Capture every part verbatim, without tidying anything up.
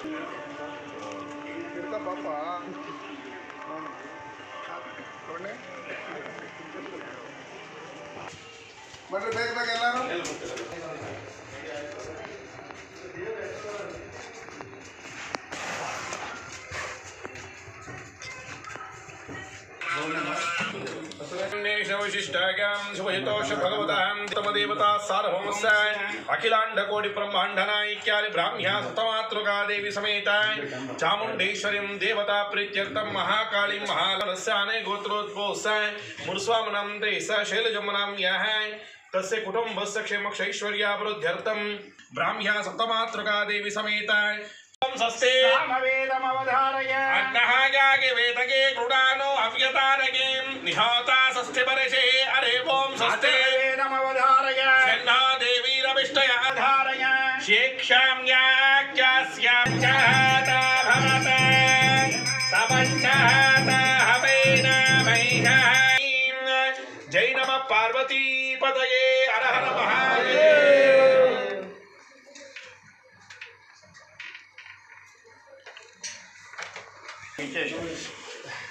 पापा बट्रे बेगू भगवता सार्वभौमस्य अखिलांडकोटि ब्रह्मांडनायिक्यारि ब्राह्म्या सुतमातृका देवी समेताय चामुंडेश्वरीं देवता प्रीत्यर्थं महाकाली महालस्य अनेक गोत्रोद्भवस्य मुरस्वामनं देशा शैलजमनां यः तस्य कुटुंबस्य क्षेमक्षैश्वर्याभिवृद्ध्यर्थं ब्राह्म्या सुतमातृका देवी समेताय सस्ते सामवेदमवधारय अन्नः यागे वेदगे कृडानो अव्यतारगे निहाता सस्ते परशे अरे ओम सस्ते वेदमवधारय शन्ना देवी रविष्टय आधारय शिक्षां याक्यास्यां चाता भवता तपञ्चाता हवेन महिनां जय नमः पार्वती पदये हर हर महादेव।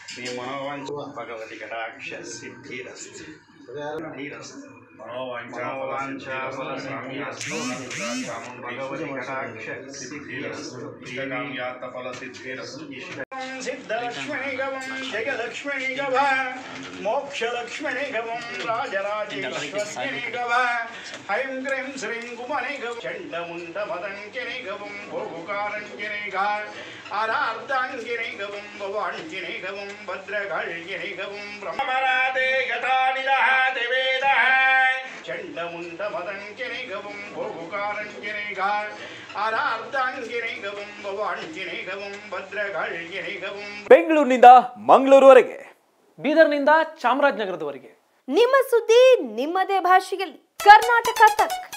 श्री मनोवांच भगवती कटाक्ष सिद्धिरस्ति मनोवांच भगवती कटाक्ष सिद्धिरस्तु सिद्धलक्ष्मणी गवं जगलक्ष्मणी गव मोक्षलक्ष्मणी गवं राजराजेश्वरी गव ऐं ग्रीं श्रीं गुमने गव चण्डमुण्ड मदङ्गिनी गवं भोगुकारङ्गिनी गा आरार्धाङ्गिनी गवं भवाङ्गिनी गवं भद्रकाळिनी गवं ब्रह्मराधे गता निदः देवेदः चण्डमुण्ड मदङ्गिनी गवं भोगुकारङ्गिनी गा ಬೆಂಗಳೂರಿನಿಂದ ಮಂಗಳೂರುವರೆಗೆ, ಬೀದರ್ನಿಂದ ಚಾಮರಾಜನಗರದವರೆಗೆ ನಿಮ್ಮ ಸುದ್ದಿ ನಿಮ್ಮದೇ ಭಾಷೆಯಲ್ಲಿ ಕರ್ನಾಟಕ ತಕ್.